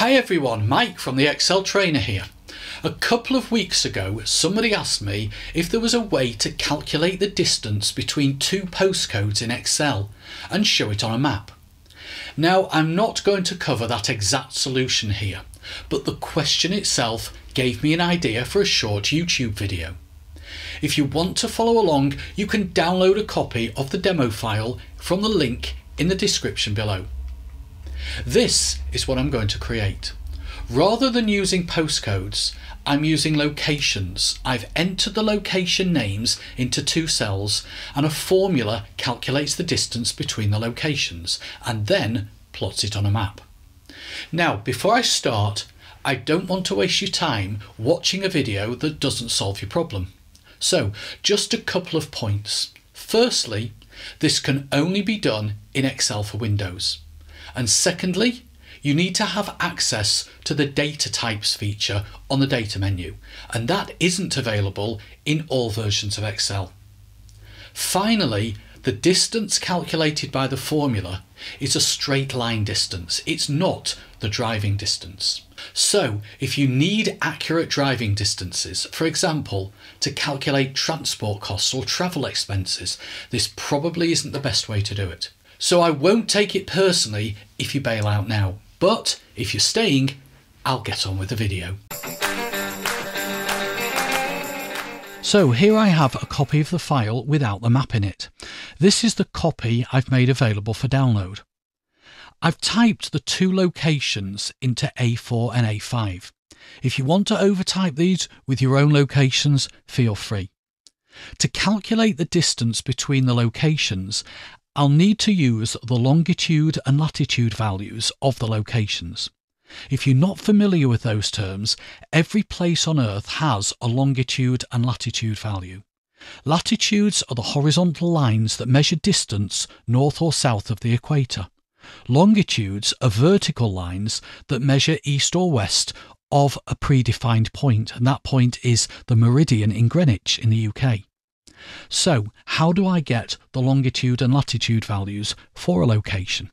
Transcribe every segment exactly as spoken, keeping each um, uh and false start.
Hi everyone, Mike from the Excel Trainer here. A couple of weeks ago, somebody asked me if there was a way to calculate the distance between two postcodes in Excel and show it on a map. Now, I'm not going to cover that exact solution here, but the question itself gave me an idea for a short YouTube video. If you want to follow along, you can download a copy of the demo file from the link in the description below. This is what I'm going to create. Rather than using postcodes, I'm using locations. I've entered the location names into two cells and a formula calculates the distance between the locations and then plots it on a map. Now, before I start, I don't want to waste your time watching a video that doesn't solve your problem. So, just a couple of points. Firstly, this can only be done in Excel for Windows. And secondly, you need to have access to the data types feature on the data menu, and that isn't available in all versions of Excel. Finally, the distance calculated by the formula is a straight line distance. It's not the driving distance. So if you need accurate driving distances, for example, to calculate transport costs or travel expenses, this probably isn't the best way to do it. So I won't take it personally if you bail out now, but if you're staying, I'll get on with the video. So here I have a copy of the file without the map in it. This is the copy I've made available for download. I've typed the two locations into A four and A five. If you want to overtype these with your own locations, feel free. To calculate the distance between the locations, I'll need to use the longitude and latitude values of the locations. If you're not familiar with those terms, every place on Earth has a longitude and latitude value. Latitudes are the horizontal lines that measure distance north or south of the equator. Longitudes are vertical lines that measure east or west of a predefined point, and that point is the meridian in Greenwich in the U K. So, how do I get the longitude and latitude values for a location?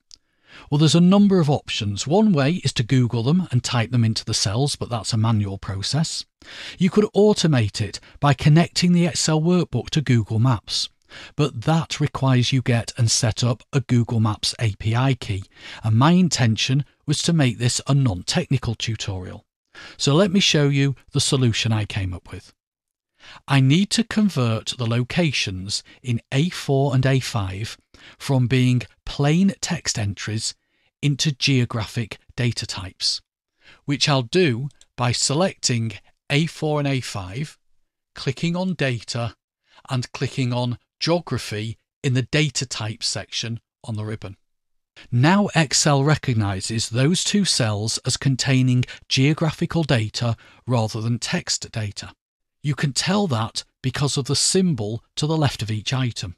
Well, there's a number of options. One way is to Google them and type them into the cells, but that's a manual process. You could automate it by connecting the Excel workbook to Google Maps, but that requires you get and set up a Google Maps A P I key, and my intention was to make this a non-technical tutorial. So let me show you the solution I came up with. I need to convert the locations in A four and A five from being plain text entries into geographic data types, which I'll do by selecting A four and A five, clicking on Data and clicking on Geography in the Data Type section on the ribbon. Now Excel recognises those two cells as containing geographical data rather than text data. You can tell that because of the symbol to the left of each item.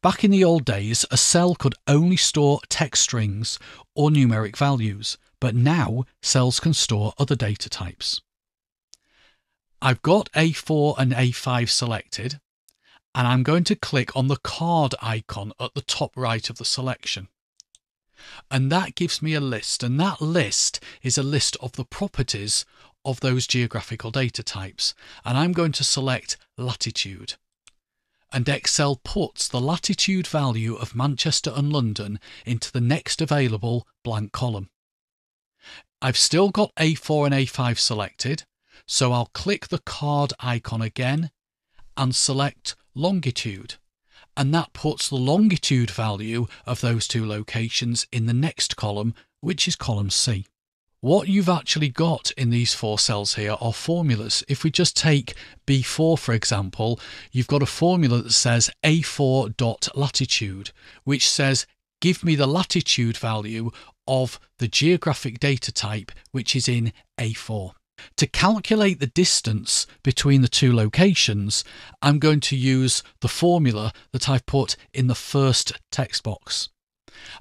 Back in the old days, a cell could only store text strings or numeric values, but now cells can store other data types. I've got A four and A five selected, and I'm going to click on the card icon at the top right of the selection. And that gives me a list, and that list is a list of the properties of those geographical data types, and I'm going to select latitude, and Excel puts the latitude value of Manchester and London into the next available blank column. I've still got A four and A five selected, so I'll click the card icon again and select longitude, and that puts the longitude value of those two locations in the next column, which is column C. What you've actually got in these four cells here are formulas. If we just take B four, for example, you've got a formula that says A four dot latitude, which says, give me the latitude value of the geographic data type, which is in A four. To calculate the distance between the two locations, I'm going to use the formula that I've put in the first text box.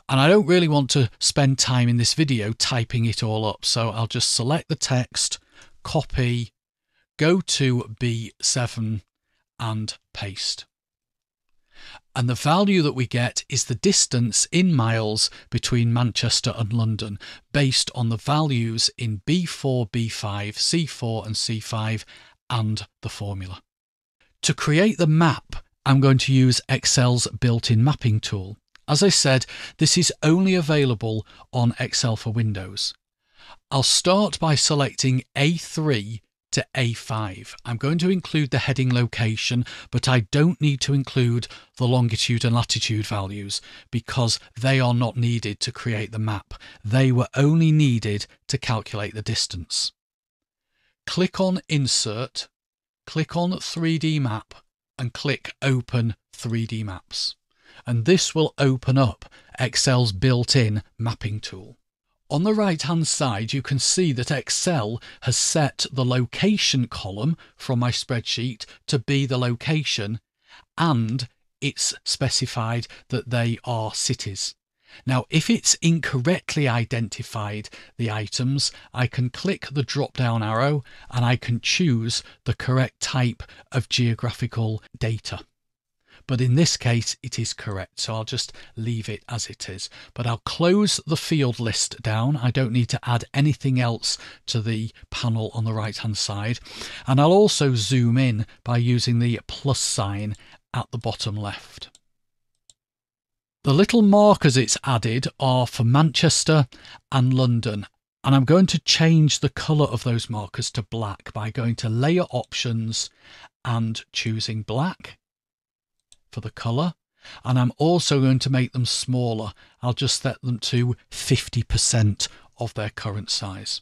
And I don't really want to spend time in this video typing it all up, so I'll just select the text, copy, go to B seven and paste. And the value that we get is the distance in miles between Manchester and London based on the values in B four, B five, C four and C five and the formula. To create the map, I'm going to use Excel's built-in mapping tool. As I said, this is only available on Excel for Windows. I'll start by selecting A three to A five. I'm going to include the heading location, but I don't need to include the longitude and latitude values because they are not needed to create the map. They were only needed to calculate the distance. Click on Insert, click on three D Map and click Open three D Maps. And this will open up Excel's built-in mapping tool. On the right-hand side, you can see that Excel has set the location column from my spreadsheet to be the location, and it's specified that they are cities. Now, if it's incorrectly identified the items, I can click the drop-down arrow and I can choose the correct type of geographical data. But in this case, it is correct, so I'll just leave it as it is. But I'll close the field list down. I don't need to add anything else to the panel on the right-hand side. And I'll also zoom in by using the plus sign at the bottom left. The little markers it's added are for Manchester and London. And I'm going to change the colour of those markers to black by going to Layer Options and choosing black for the colour, and I'm also going to make them smaller. I'll just set them to fifty percent of their current size.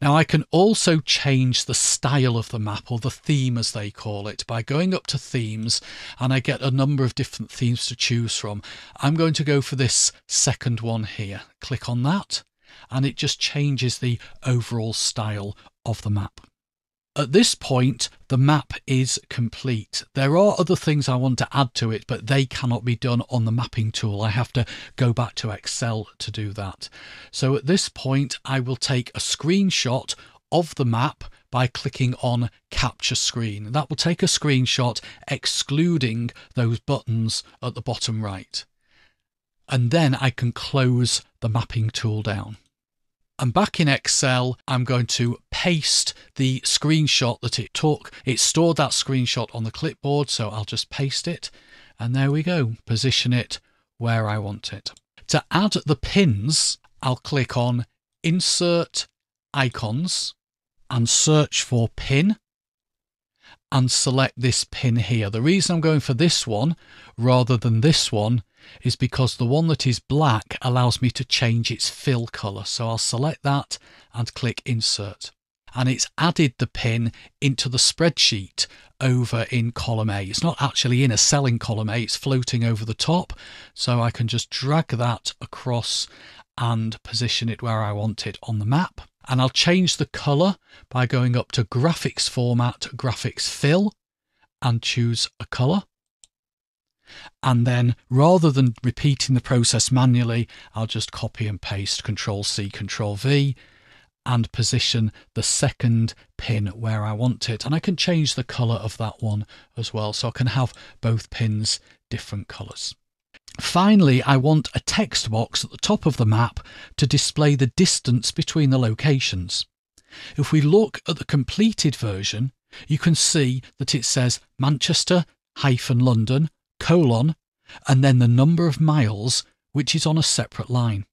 Now I can also change the style of the map, or the theme as they call it, by going up to themes, and I get a number of different themes to choose from. I'm going to go for this second one here. Click on that and it just changes the overall style of the map. At this point, the map is complete. There are other things I want to add to it, but they cannot be done on the mapping tool. I have to go back to Excel to do that. So at this point, I will take a screenshot of the map by clicking on Capture Screen. That will take a screenshot excluding those buttons at the bottom right. And then I can close the mapping tool down. And back in Excel, I'm going to paste the screenshot that it took. It stored that screenshot on the clipboard, so I'll just paste it. And there we go. Position it where I want it. To add the pins, I'll click on Insert Icons and search for Pin and select this pin here. The reason I'm going for this one rather than this one is because the one that is black allows me to change its fill colour. So I'll select that and click Insert. And it's added the pin into the spreadsheet over in column A. It's not actually in a cell in column A, it's floating over the top. So I can just drag that across and position it where I want it on the map. And I'll change the colour by going up to Graphics Format, Graphics Fill, and choose a colour. And then rather than repeating the process manually, I'll just copy and paste, Control C, Control V, and position the second pin where I want it. And I can change the colour of that one as well, so I can have both pins different colours. Finally, I want a text box at the top of the map to display the distance between the locations. If we look at the completed version, you can see that it says Manchester hyphen London colon and then the number of miles, which is on a separate line.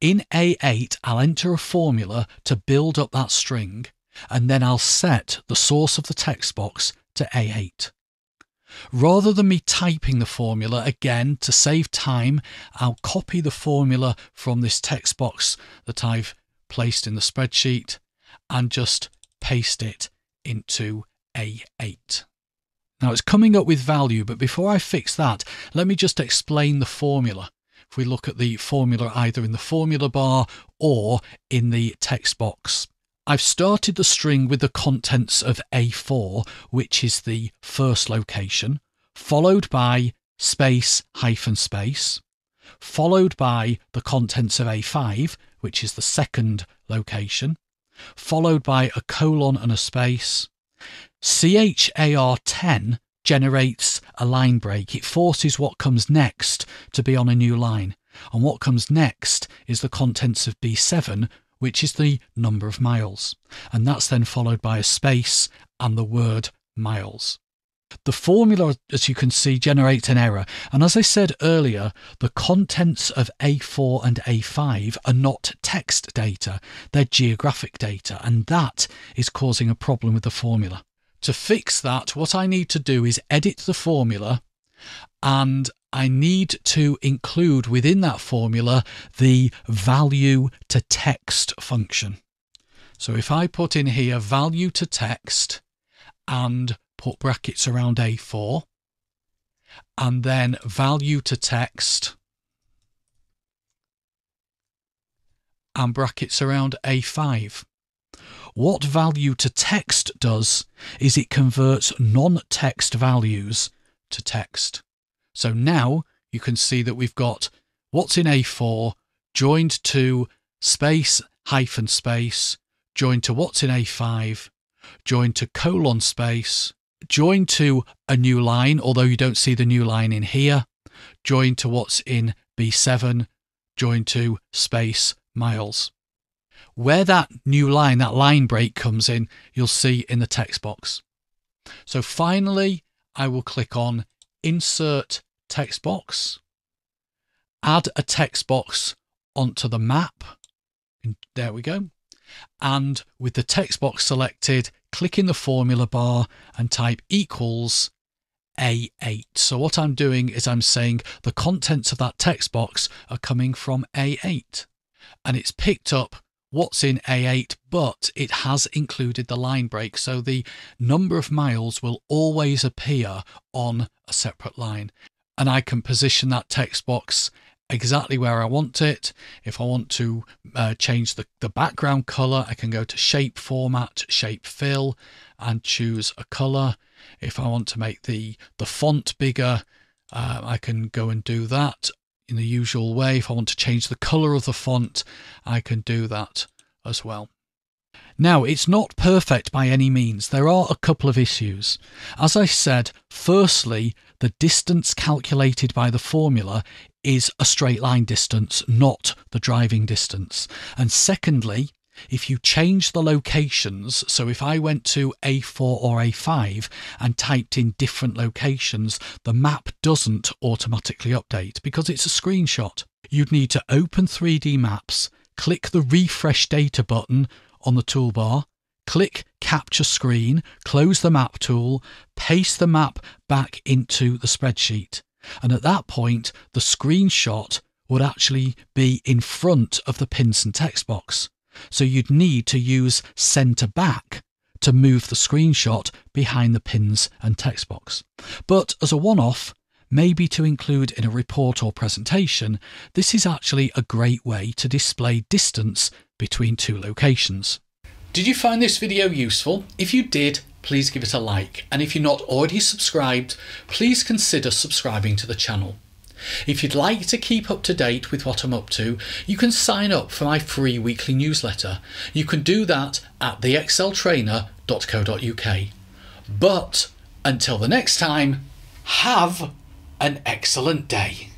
In A eight, I'll enter a formula to build up that string, and then I'll set the source of the text box to A eight. Rather than me typing the formula again, to save time, I'll copy the formula from this text box that I've placed in the spreadsheet and just paste it into A eight. Now it's coming up with value, but before I fix that, let me just explain the formula. If we look at the formula either in the formula bar or in the text box. I've started the string with the contents of A four, which is the first location, followed by space hyphen space, followed by the contents of A five, which is the second location, followed by a colon and a space. C H A R ten generates a line break. It forces what comes next to be on a new line. And what comes next is the contents of B seven, which is the number of miles. And that's then followed by a space and the word miles. The formula, as you can see, generates an error. And as I said earlier, the contents of A four and A five are not text data. They're geographic data. And that is causing a problem with the formula. To fix that, what I need to do is edit the formula, and I need to include within that formula the value to text function. So if I put in here value to text and put brackets around A four and then value to text and brackets around A five. What value to text does is it converts non-text values to text. So now you can see that we've got what's in A four joined to space hyphen space, joined to what's in A five, joined to colon space, joined to a new line, although you don't see the new line in here, joined to what's in B seven, joined to space miles. Where that new line, that line break comes in, you'll see in the text box. So finally, I will click on Insert Text Box, add a text box onto the map, and there we go, and with the text box selected, click in the formula bar and type equals A eight. So what I'm doing is I'm saying the contents of that text box are coming from A eight, and it's picked up what's in A eight, but it has included the line break, so the number of miles will always appear on a separate line. And I can position that text box exactly where I want it. If I want to uh, change the, the background color, I can go to shape format, shape fill, and choose a color. If I want to make the, the font bigger, uh, I can go and do that in the usual way. If I want to change the color of the font, I can do that as well. Now, it's not perfect by any means. There are a couple of issues. As I said, firstly, the distance calculated by the formula is a straight line distance, not the driving distance. And secondly, if you change the locations, so if I went to A four or A five and typed in different locations, the map doesn't automatically update because it's a screenshot. You'd need to open three D Maps, click the Refresh Data button on the toolbar, click Capture Screen, close the map tool, paste the map back into the spreadsheet. And at that point, the screenshot would actually be in front of the pins and text box. So you'd need to use centre back to move the screenshot behind the pins and text box. But as a one-off, maybe to include in a report or presentation, this is actually a great way to display distance between two locations. Did you find this video useful? If you did, please give it a like. And if you're not already subscribed, please consider subscribing to the channel. If you'd like to keep up to date with what I'm up to, you can sign up for my free weekly newsletter. You can do that at the excel trainer dot co dot U K. But until the next time, have an excellent day.